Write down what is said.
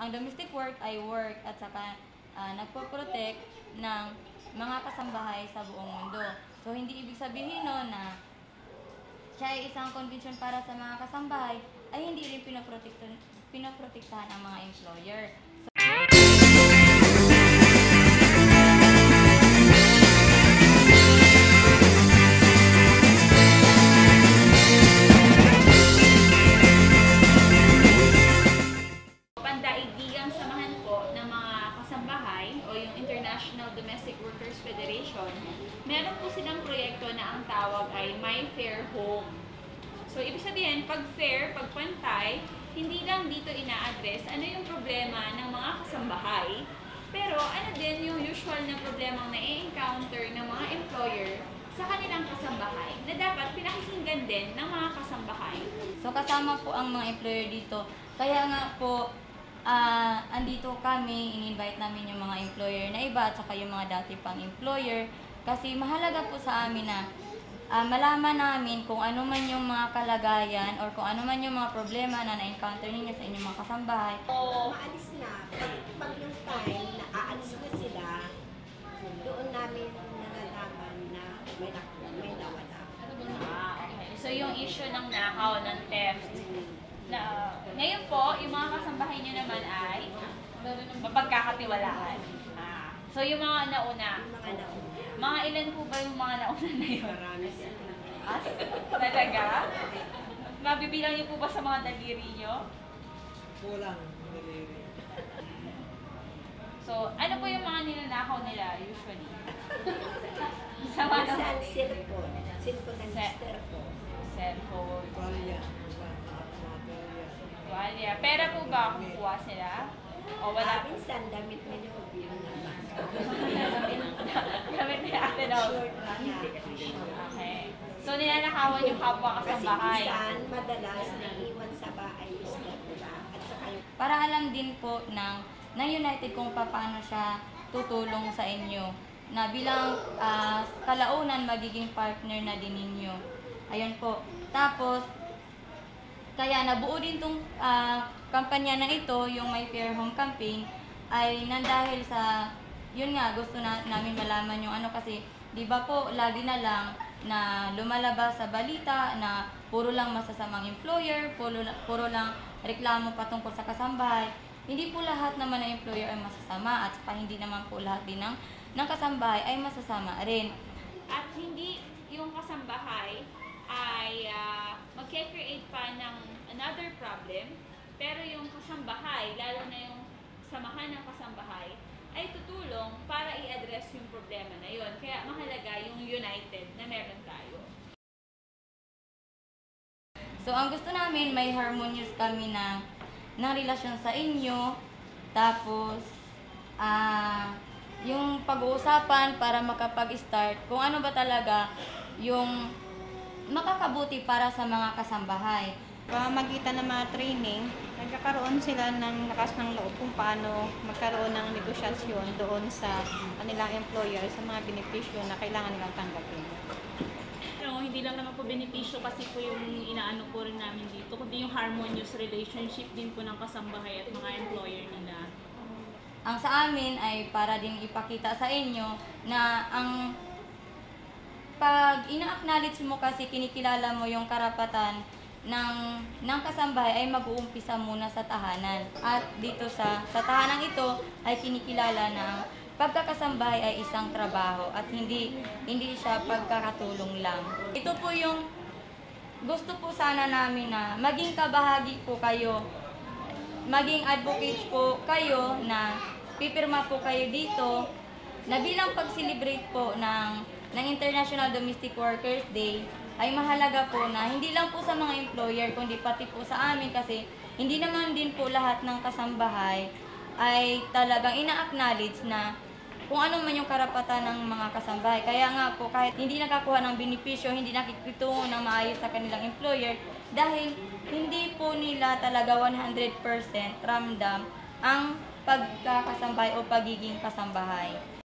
Ang domestic work ay work at saka nagpo-protect ng mga kasambahay sa buong mundo. So, hindi ibig sabihin no, na siya ay isang convention para sa mga kasambahay ay hindi rin pinoprotektahan ang mga employer. So, International Domestic Workers Federation, meron po silang proyekto na ang tawag ay My Fair Home. So, ibig sabihin, pag fair, pag pantay, hindi lang dito ina-address ano yung problema ng mga kasambahay, pero ano din yung usual na problema na i-encounter ng mga employer sa kanilang kasambahay na dapat pinakikinggan din ng mga kasambahay. So, kasama po ang mga employer dito. Kaya nga po, andito kami, in-invite namin yung mga employer na iba at saka yung mga dati pang employer kasi mahalaga po sa amin na malaman namin kung ano man yung mga kalagayan or kung ano man yung mga problema na na-encounter ninyo sa inyong mga kasambahay. So, maalis na. Pag yung time na aalis na sila, doon namin nalalaman na may nawala. So, yung issue ng nakaw, ng theft, na, ngayon po, yung mga kasambahay nyo naman ay mapagkakatiwalaan. So, yung mga nauna. Mga ilan po ba yung mga nauna na yun? As? Talaga? Mabibilang nyo po ba sa mga daliri nyo? Kulang daliri. So, ano po yung mga nilanakaw nila usually? Cellphone. Cellphone. Tuwalya. Pera po ba kukuha sila? O wala? Minsan, damit na niyo. Damit na ate daw. Okay. So, nilalakawan yung kapwa kasambahay. Kasi minsan, madalas naiiwan sa bahay yung sila. At saka yung... Para alam din po ng United kung paano siya tutulong sa inyo. Na bilang kalaunan, magiging partner na din ninyo. Ayun po. Tapos, kaya nabuo din itong kampanya na ito, yung My Fair Home campaign, ay nandahil sa, yun nga, gusto namin malaman yung ano kasi, di ba po, lagi na lang na lumalabas sa balita na puro lang masasamang employer, puro lang reklamo patungkol sa kasambahay. Hindi po lahat naman ng employer ay masasama at pa hindi naman po lahat din ng kasambahay ay masasama rin. At hindi yung kasambahay ay magke-create pa ng another problem, pero yung kasambahay, lalo na yung samahan ng kasambahay, ay tutulong para i-address yung problema na yun. Kaya mahalaga yung united na meron tayo. So, ang gusto namin, may harmonious kami ng relasyon sa inyo, tapos, yung pag-uusapan para makapag-start kung ano ba talaga yung makakabuti para sa mga kasambahay. Pamamagitan ng mga training, nagkakaroon sila ng lakas ng loob kung paano magkaroon ng negosyasyon doon sa kanilang employer sa mga benepisyo na kailangan nilang tanggapin. No, hindi lang naman po benepisyo kasi po yung inaano po rin namin dito, kundi yung harmonious relationship din po ng kasambahay at mga employer nila. Ang sa amin ay para din ipakita sa inyo na ang pag ina-acknowledge mo kasi kinikilala mo yung karapatan ng kasambahay ay mag-uumpisa muna sa tahanan. At dito sa tahanan ito ay kinikilala na pagkakasambahay ay isang trabaho at hindi siya pagkakatulong lang. Ito po yung gusto po sana namin na maging kabahagi po kayo, maging advocates po kayo na pipirma po kayo dito na bilang pag-celebrate po ng International Domestic Workers Day ay mahalaga po na hindi lang po sa mga employer kundi pati po sa amin kasi hindi naman din po lahat ng kasambahay ay talagang ina-acknowledge na kung ano man yung karapatan ng mga kasambahay. Kaya nga po kahit hindi nakakuha ng benepisyo, hindi nakikitungo ng maayos sa kanilang employer dahil hindi po nila talaga 100% ramdam ang pagkakasambahay o pagiging kasambahay.